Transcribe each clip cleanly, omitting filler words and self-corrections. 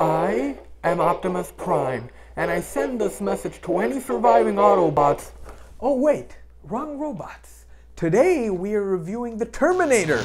I am Optimus Prime, and I send this message to any surviving Autobots. Oh wait, wrong robots. Today we are reviewing the Terminator.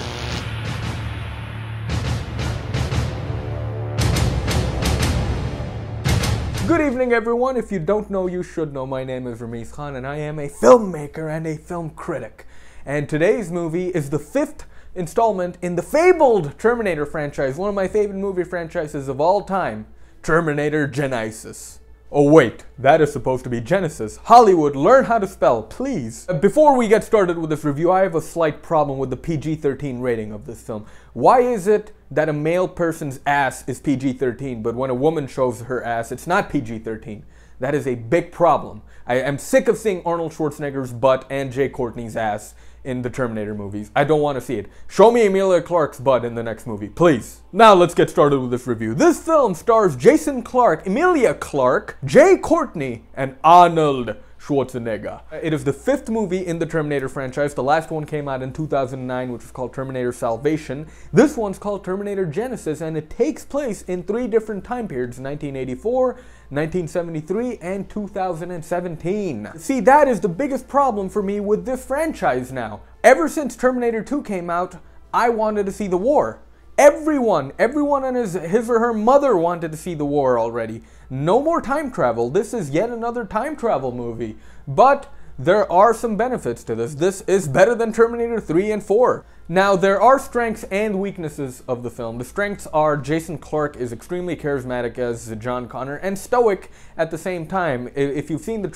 Good evening everyone, if you don't know, you should know. My name is Ramiz Khan and I am a filmmaker and a film critic. And today's movie is the fifth installment in the fabled Terminator franchise, one of my favorite movie franchises of all time, Terminator Genisys. Oh wait, that is supposed to be Genesis. Hollywood, learn how to spell, please. Before we get started with this review, I have a slight problem with the PG-13 rating of this film. Why is it that a male person's ass is PG-13, but when a woman shows her ass, it's not PG-13? That is a big problem. I am sick of seeing Arnold Schwarzenegger's butt and Jay Courtney's ass in the Terminator movies. I don't want to see it. Show me Emilia Clarke's butt in the next movie, please. Now let's get started with this review. This film stars Jason Clarke, Emilia Clarke, Jay Courtney, and Arnold Schwarzenegger. It is the fifth movie in the Terminator franchise. The last one came out in 2009, which was called Terminator Salvation. This one's called Terminator Genisys, and it takes place in three different time periods, 1984, 1973, and 2017. See, that is the biggest problem for me with this franchise now. Ever since Terminator 2 came out, I wanted to see the war. Everyone and his or her mother wanted to see the war already. No more time travel. This is yet another time travel movie. But there are some benefits to this. This is better than Terminator 3 and 4. Now, there are strengths and weaknesses of the film. The strengths are Jason Clarke is extremely charismatic as John Connor and stoic at the same time. If you've seen the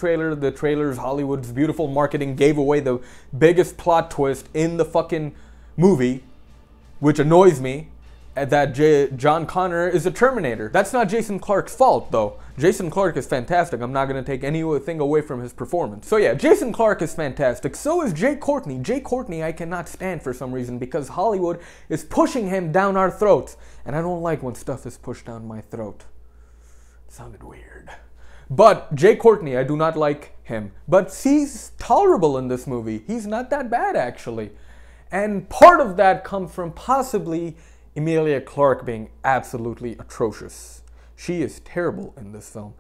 trailer's Hollywood's beautiful marketing gave away the biggest plot twist in the fucking movie, which annoys me, that John Connor is a Terminator. That's not Jason Clarke's fault, though. Jason Clarke is fantastic. I'm not going to take anything away from his performance. So yeah, Jason Clarke is fantastic. So is Jay Courtney. Jay Courtney I cannot stand for some reason because Hollywood is pushing him down our throats. And I don't like when stuff is pushed down my throat. It sounded weird. But Jay Courtney, I do not like him. But he's tolerable in this movie. He's not that bad, actually. And part of that comes from possibly Emilia Clarke being absolutely atrocious. She is terrible in this film.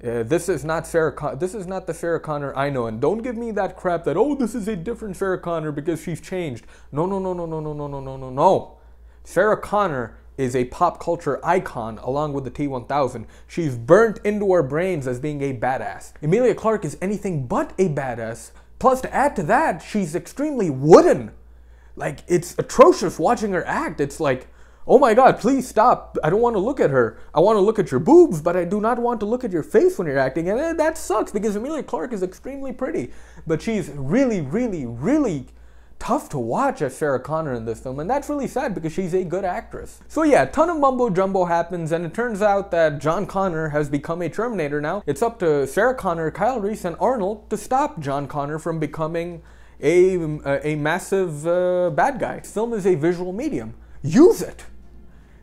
This is not the Sarah Connor I know, and don't give me that crap that, oh, this is a different Sarah Connor because she's changed. No. Sarah Connor is a pop culture icon along with the T-1000. She's burnt into our brains as being a badass. Emilia Clarke is anything but a badass. Plus, to add to that, she's extremely wooden. Like, it's atrocious watching her act. It's like, oh my god, please stop. I don't want to look at her. I want to look at your boobs, but I do not want to look at your face when you're acting. And that sucks because Emilia Clarke is extremely pretty. But she's really, really, really tough to watch as Sarah Connor in this film. And that's really sad because she's a good actress. So yeah, a ton of mumbo jumbo happens. And it turns out that John Connor has become a Terminator now. It's up to Sarah Connor, Kyle Reese, and Arnold to stop John Connor from becoming a massive bad guy. Film is a visual medium. Use it.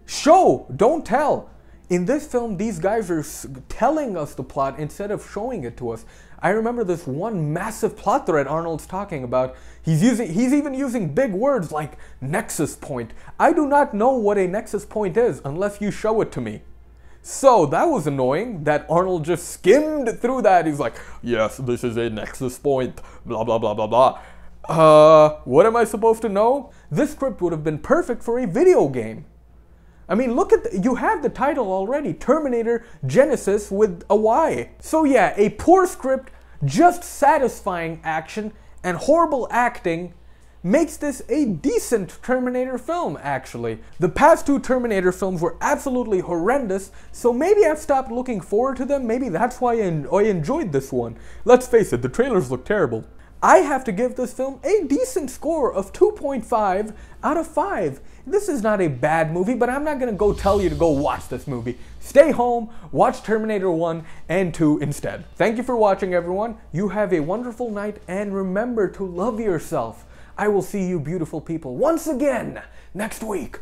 Show, don't tell. In this film, these guys are telling us the plot instead of showing it to us. I remember this one massive plot thread Arnold's talking about. He's even using big words like nexus point. I do not know what a nexus point is unless you show it to me. So that was annoying that Arnold just skimmed through that. He's like, yes, this is a nexus point, blah, blah, blah, blah, blah. What am I supposed to know? This script would have been perfect for a video game. I mean, look at you have the title already, Terminator Genisys with a Y. So yeah, a poor script, just satisfying action and horrible acting makes this a decent Terminator film, actually. The past two Terminator films were absolutely horrendous, so maybe I've stopped looking forward to them. Maybe that's why I enjoyed this one. Let's face it, the trailers look terrible. I have to give this film a decent score of 2.5 out of 5. This is not a bad movie, but I'm not going to go tell you to go watch this movie. Stay home, watch Terminator 1 and 2 instead. Thank you for watching, everyone. You have a wonderful night, and remember to love yourself. I will see you beautiful people once again next week